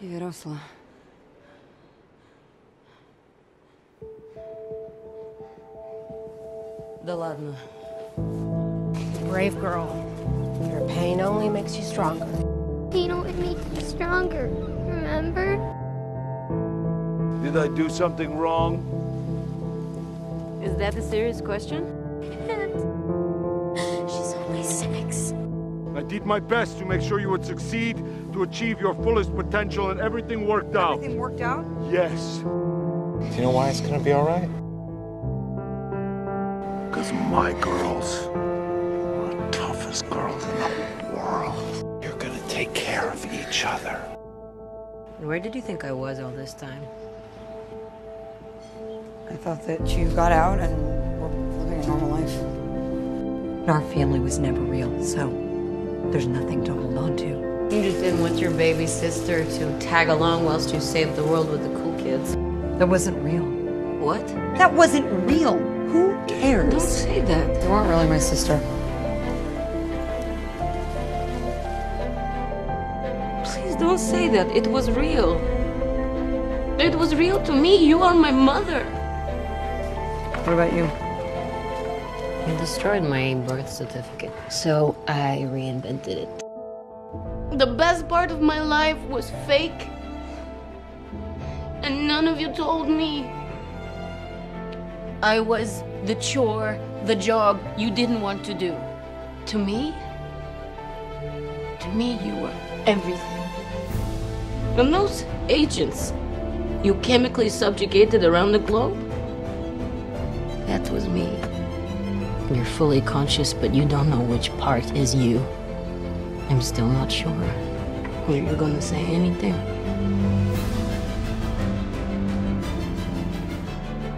Ти росла. Да ладно. Brave girl. Your pain only makes you stronger. Pain only makes you stronger, remember? Did I do something wrong? Is that the serious question? She's only 6. I did my best to make sure you would succeed, to achieve your fullest potential, and everything worked out. Everything worked out? Yes. Do you know why it's gonna be all right? Because my girls are the toughest girls in the world. You're gonna take care of each other. And where did you think I was all this time? I thought that you got out and were living a normal life. Our family was never real, so there's nothing to hold on to. You just didn't want your baby sister to tag along whilst you saved the world with the cool kids. That wasn't real. What? That wasn't real. Who cares? Don't say that. You weren't really my sister. Please don't say that. It was real. It was real to me. You are my mother. What about you? You destroyed my birth certificate, so I reinvented it. The best part of my life was fake, and none of you told me. I was the chore, the job you didn't want to do. To me, you were everything. And those agents you chemically subjugated around the globe? That was me. You're fully conscious, but you don't know which part is you. I'm still not sure. Are you gonna say anything?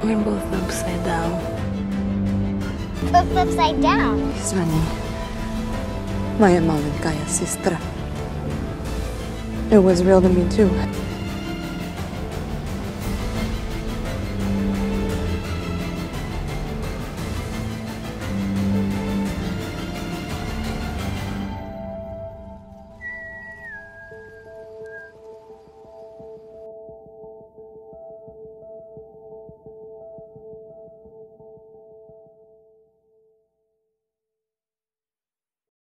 We're both upside down. Both upside down? Zvani, moja malenka sister. It was real to me too.